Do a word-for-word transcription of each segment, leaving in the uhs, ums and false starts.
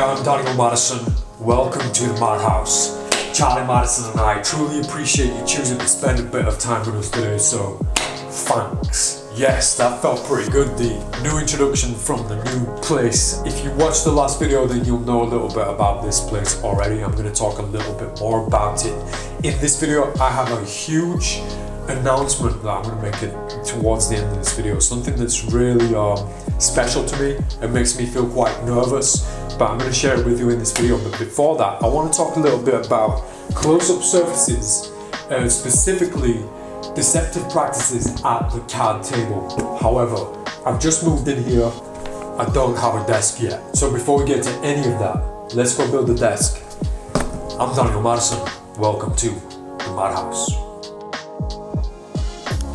Hi, I'm Daniel Madison. Welcome to The Madhouse. Charlie Madison and I truly appreciate you choosing to spend a bit of time with us today, so thanks. Yes, that felt pretty good, the new introduction from the new place. If you watched the last video, then you'll know a little bit about this place already. I'm going to talk a little bit more about it. In this video, I have a huge announcement that I'm going to make it towards the end of this video. Something that's really um, special to me. It makes me feel quite nervous, but I'm going to share it with you in this video. But before that, I want to talk a little bit about close-up surfaces, uh, specifically deceptive practices at the card table. However, I've just moved in here. I don't have a desk yet. So before we get to any of that, let's go build a desk. I'm Daniel Madison. Welcome to The Madhouse.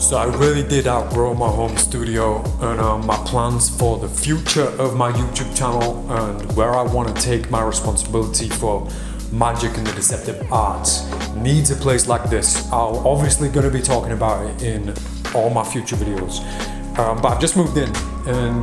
So I really did outgrow my home studio and uh, my plans for the future of my YouTube channel and where I want to take my responsibility for magic and the deceptive arts needs a place like this. I'm obviously going to be talking about it in all my future videos, um, but I've just moved in, and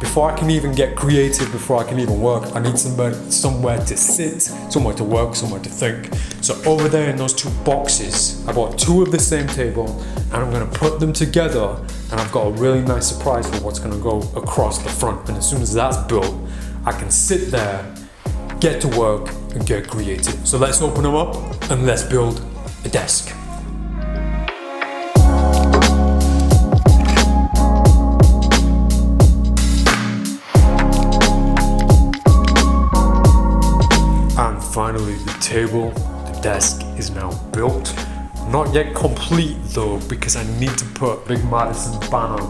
before I can even get creative, before I can even work, I need somewhere, somewhere to sit, somewhere to work, somewhere to think. So over there in those two boxes, I bought two of the same table, and I'm going to put them together, and I've got a really nice surprise for what's going to go across the front. And as soon as that's built, I can sit there, get to work, and get creative. So let's open them up and let's build a desk. Finally, the table, the desk is now built. Not yet complete though, because I need to put Big Madison banner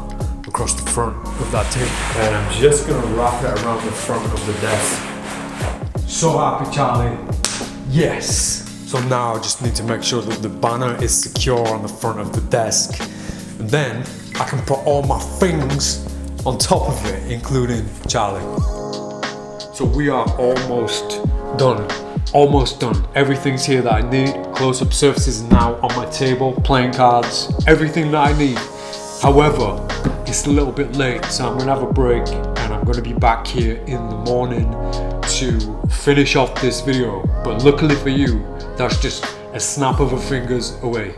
across the front of that table. And I'm just gonna wrap it around the front of the desk. So happy, Charlie. Yes. So now I just need to make sure that the banner is secure on the front of the desk. And then I can put all my things on top of it, including Charlie. So we are almost done. Almost done. Everything's here that I need. Close-up surfaces are now on my table, playing cards, everything that I need. However, it's a little bit late, so I'm going to have a break, and I'm going to be back here in the morning to finish off this video. But luckily for you, that's just a snap of a fingers away.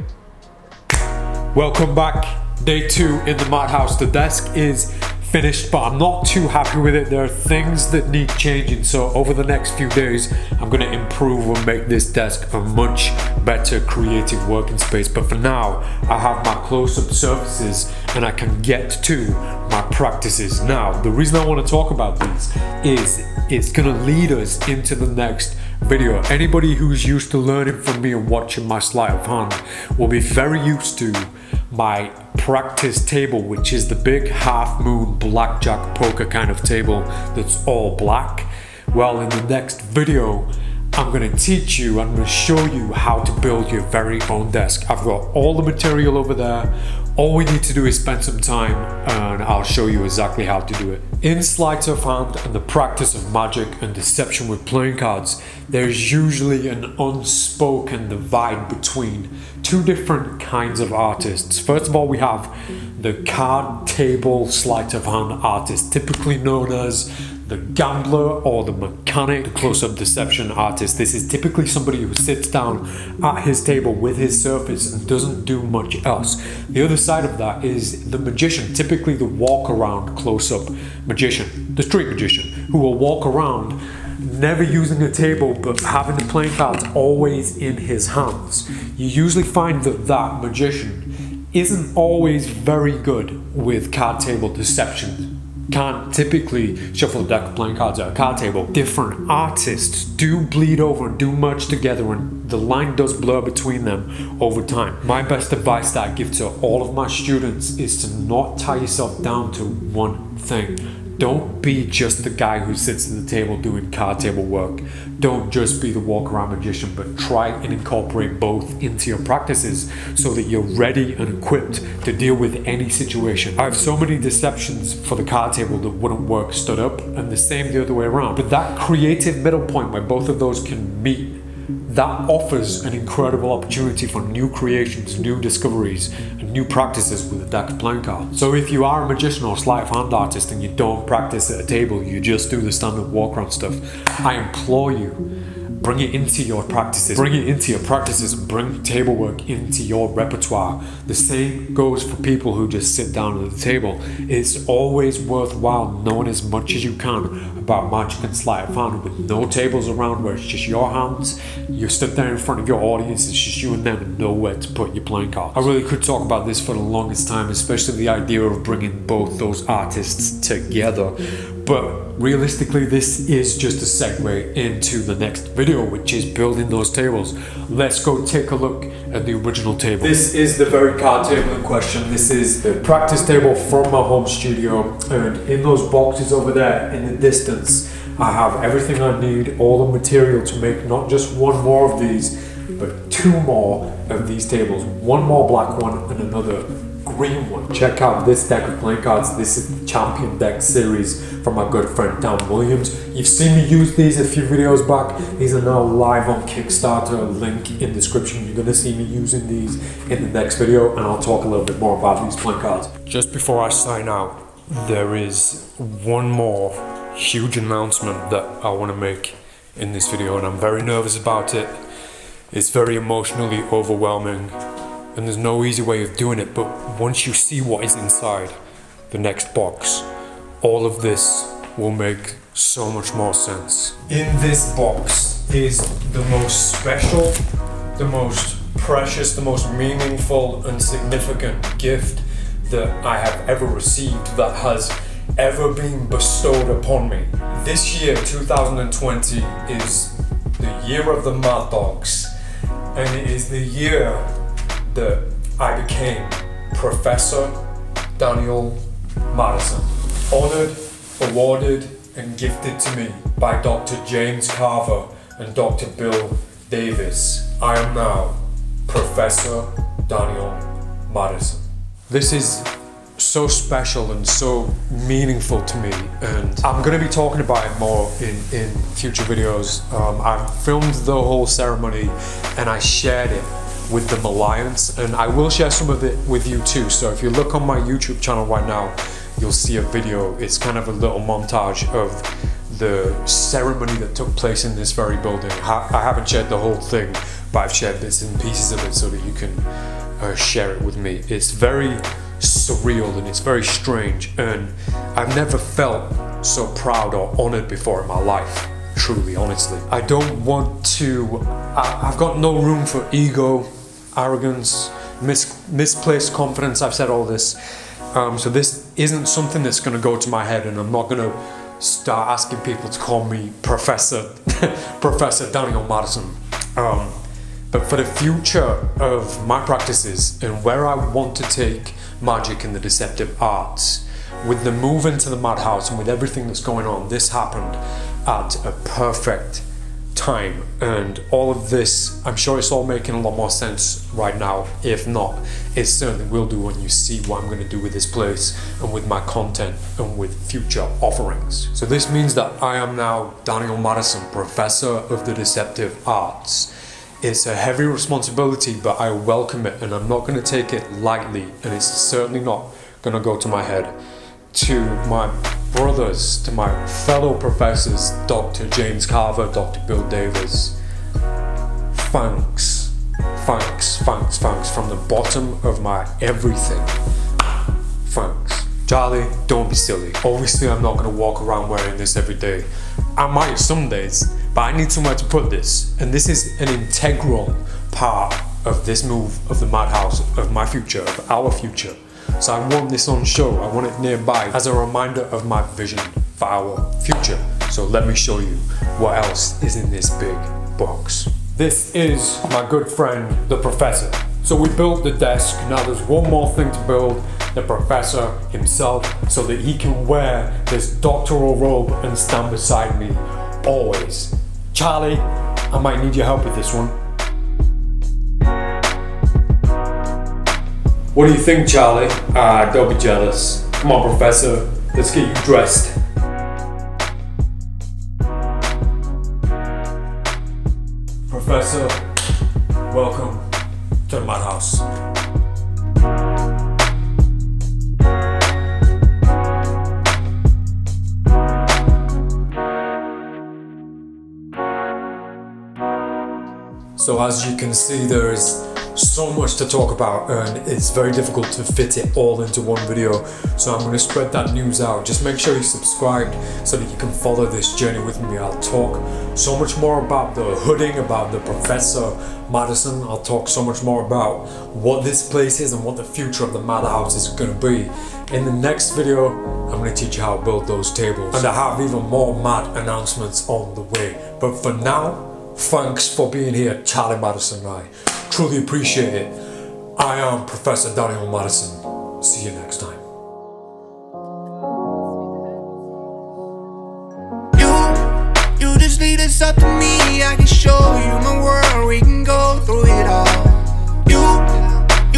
Welcome back. Day two in the Madhouse. The desk is finished, but I'm not too happy with it. There are things that need changing, so over the next few days I'm going to improve and make this desk a much better creative working space. But for now, I have my close-up surfaces and I can get to my practices. Now, the reason I want to talk about these is it's going to lead us into the next video. Anybody who's used to learning from me and watching my sleight of hand will be very used to my practice table, which is the big half moon blackjack poker kind of table that's all black. Well, in the next video, I'm going to teach you, I'm going to show you how to build your very own desk. I've got all the material over there. All we need to do is spend some time, and I'll show you exactly how to do it. In sleight of hand and the practice of magic and deception with playing cards, there's usually an unspoken divide between two different kinds of artists. First of all, we have the card table sleight of hand artist, typically known as the gambler or the mechanic, the close-up deception artist. This is typically somebody who sits down at his table with his surface and doesn't do much else. The other side of that is the magician, typically the walk-around close-up magician, the street magician, who will walk around never using a table but having the playing cards always in his hands. You usually find that that magician isn't always very good with card table deception. Can't typically shuffle a deck of playing cards at a card table. Different artists do bleed over and do merge together, and the line does blur between them over time. My best advice that I give to all of my students is to not tie yourself down to one thing. Don't be just the guy who sits at the table doing card table work. Don't just be the walk-around magician, but try and incorporate both into your practices so that you're ready and equipped to deal with any situation. I have so many deceptions for the card table that wouldn't work stood up, and the same the other way around. But that creative middle point where both of those can meet that offers an incredible opportunity for new creations, new discoveries, and new practices with a deck of playing cards. So if you are a magician or sleight of hand artist and you don't practice at a table, you just do the standard walk around stuff, I implore you, bring it into your practices, bring it into your practices, and bring table work into your repertoire. The same goes for people who just sit down at the table. It's always worthwhile knowing as much as you can about magic and sleight of hand with no tables around, where it's just your hands, you stood there in front of your audience, it's just you and them and nowhere to put your playing cards. I really could talk about this for the longest time, especially the idea of bringing both those artists together. But realistically, this is just a segue into the next video, which is building those tables. Let's go take a look at the original table. This is the very card table in question. This is the practice table from my home studio. And in those boxes over there in the distance, I have everything I need, all the material to make not just one more of these, but two more of these tables. One more black one and another green one. Check out this deck of playing cards. This is the Champion deck series from my good friend Tom Williams. You've seen me use these a few videos back. These are now live on Kickstarter, link in description. You're gonna see me using these in the next video, and I'll talk a little bit more about these playing cards. Just before I sign out, there is one more huge announcement that I want to make in this video, and I'm very nervous about it. It's very emotionally overwhelming, and there's no easy way of doing it, but once you see what is inside the next box, all of this will make so much more sense. In this box is the most special, the most precious, the most meaningful and significant gift that I have ever received, that has ever been bestowed upon me. This year, two thousand twenty, is the year of the Mad Dogs, and it is the year that I became Professor Daniel Madison, honored, awarded and gifted to me by Doctor James Carver and Doctor Bill Davis. I am now Professor Daniel Madison. This is so special and so meaningful to me, and I'm going to be talking about it more in, in future videos. Um, I filmed the whole ceremony and I shared it with the MALLIANCE, and I will share some of it with you too. So if you look on my YouTube channel right now, you'll see a video. It's kind of a little montage of the ceremony that took place in this very building. I haven't shared the whole thing, but I've shared bits and pieces of it so that you can uh, share it with me. It's very surreal and it's very strange, and I've never felt so proud or honored before in my life. Truly, honestly. I don't want to, I, I've got no room for ego, arrogance, mis, misplaced confidence. I've said all this. Um, so this isn't something that's going to go to my head, and I'm not going to start asking people to call me Professor, Professor Daniel Madison. Um, but for the future of my practices and where I want to take magic and the deceptive arts, with the move into the Madhouse and with everything that's going on, this happened at a perfect time, and all of this, I'm sure it's all making a lot more sense right now. If not, it certainly will do when you see what I'm going to do with this place and with my content and with future offerings. So this means that I am now Daniel Madison, Professor of the Deceptive Arts. It's a heavy responsibility, but I welcome it, and I'm not going to take it lightly, and it's certainly not going to go to my head. To my brothers, to my fellow professors, Doctor James Carver, Doctor Bill Davis, thanks, thanks, thanks, thanks from the bottom of my everything, thanks. Charlie, don't be silly. Obviously I'm not going to walk around wearing this every day. I might some days, but I need somewhere to put this, and this is an integral part of this move of the Madhouse, of my future, of our future. So I want this on show, I want it nearby as a reminder of my vision for our future. So let me show you what else is in this big box. This is my good friend, the Professor. So we built the desk, now there's one more thing to build, the Professor himself, so that he can wear this doctoral robe and stand beside me always. Charlie, I might need your help with this one. What do you think, Charlie? Ah, don't be jealous. Come on, Professor, let's get you dressed. Professor. What's up? Welcome to the Madhouse. So as you can see, there is so much to talk about and it's very difficult to fit it all into one video, so I'm going to spread that news out. Just make sure you subscribe so that you can follow this journey with me. I'll talk so much more about the hooding, about the Professor Madison. I'll talk so much more about what this place is and what the future of the Madhouse is going to be. In the next video, I'm going to teach you how to build those tables, and I have even more mad announcements on the way. But for now, thanks for being here, Charlie Madison. I truly appreciate it. I am Professor Daniel Madison. See you next time. You, you just leave this up to me. I can show you my world. We can go through it all. You,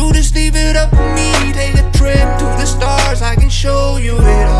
you just leave it up to me. Take a trip to the stars. I can show you it all.